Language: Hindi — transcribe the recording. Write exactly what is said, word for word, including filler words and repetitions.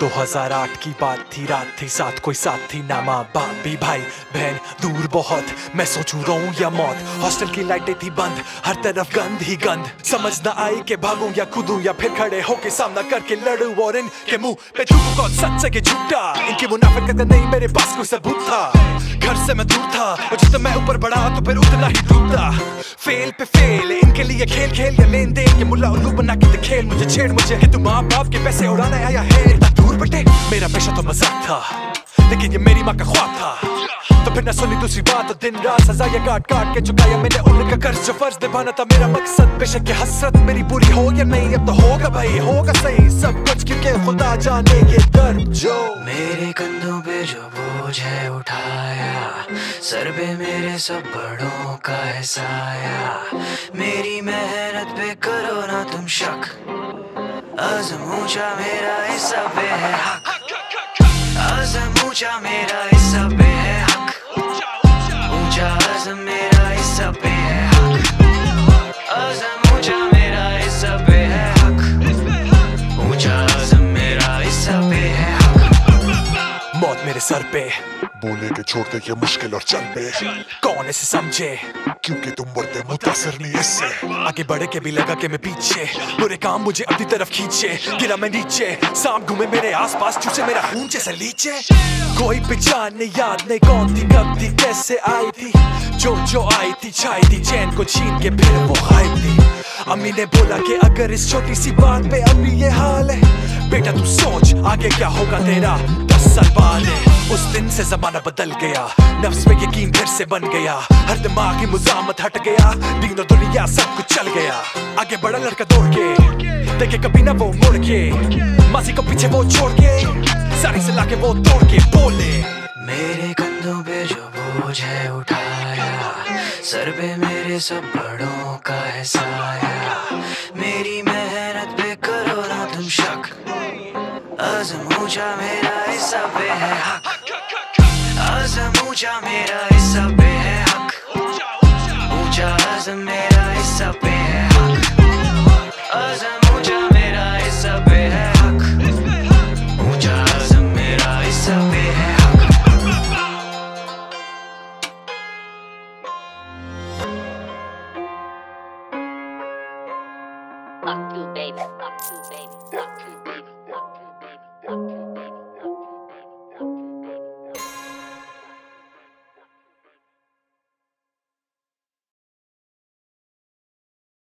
दो हज़ार आठ की बात थी, रात थी, साथ कोई साथ थी ना, माँ बाप भी भाई बहन दूर बहुत, मैं सोचूं रहूं या मौत। हॉस्टल की लाइटें थी बंद, हर तरफ गंद ही गंद, समझ ना आई कि भागूं या कूदूं या फिर खड़े होके सामना करके लड़ूं और इनके मुंह पे थूकूं कौन सच्चा के झूठा। इनकी मुनाफिकत नहीं मेरे पास कोई सबूत था, घर से मैं दूर था और जितना मैं ऊपर बढ़ा तो फिर उतना ही डूबता। फेल पे फेल इनके लिए खेल खेल या लेन देन के मुल्ला उल्लू बना के दिखेल, मुझे छेड़ मुझे कि तू माँ बाप के पैसे उड़ाने आया है। दूर बटे मेरा पेशा तो मजाक था, लेकिन ये मेरी माँ का ख्वाब था, तो फिर न सुनी दूसरी बात। तो दिन रात सजा ये काट काट के चुकाया मैंने उनका कर्ज जो फर्ज निभाना था मेरा मकसद। बेशक की हसरत मेरी पूरी हो या नहीं, अब तो होगा भाई होगा सही सब कुछ, क्योंकि खुदा जाने ये दर्द जो मेरे कंधों पे जो बोझ है उठाया, सर पे मेरे सब बड़ों का है साया। मेरी मेहनत पे करो ना तुम शक, आज़म ऊंचा मेरा हिस्सा पे है हक, आज़म ऊंचा मेरा हिस्सा पे है हक, ऊंचा आज़म मेरा हिस्सा पे है हक, आज़म ऊंचा मेरा हिस्सा पे है हक, ऊंचा आज़म मेरा हिस्सा पे है हक। मौत मेरे सर पे बोले के छोड़ दे ये मुश्किल और चल पे, कौन इसे समझे क्योंकि तुम बढ़ते मुतासर नहीं इससे। आगे बढ़े के भी लगा कि मैं पीछे, बुरे काम मुझे अपनी तरफ खींचे, गिरा मैं नीचे, सांप घूमे मेरे आसपास चूसे मेरा खून जैसे लीचे। कोई पहचान नहीं, याद नहीं कौन थी कब थी कैसे आई थी, जो जो आई थी छाई थी चैन को छीन के फिर वो खाई थी। अम्मी ने बोला कि अगर इस छोटी सी बात पे अभी ये हाल है बेटा तू सोच आगे क्या होगा तेरा दस साल बाद है। उस दिन से जमाना बदल गया, नफ्स पे यकीन फिर से बन गया, हर दिमाग की मुजामत हट गया, दीन और दुनिया सब कुछ चल गया। आगे बड़ा लड़का दौड़ के देखे कभी ना वो मुड़ के, माजी को पीछे वो छोड़ के सारी से लाके वो तोड़ के। बोले मेरे कंधों पे जो बोझ है उठाया, सर पे मेरे सब बड़ों का है साया। मेरी मेहनत पे करो ना तुम शक, आज़म ऊंचा मेरा हिस्सा पे है हक, आज़म ऊंचा मेरा हिस्सा पे है हक, ऊंचा आज़म मेरा हिस्सा पे।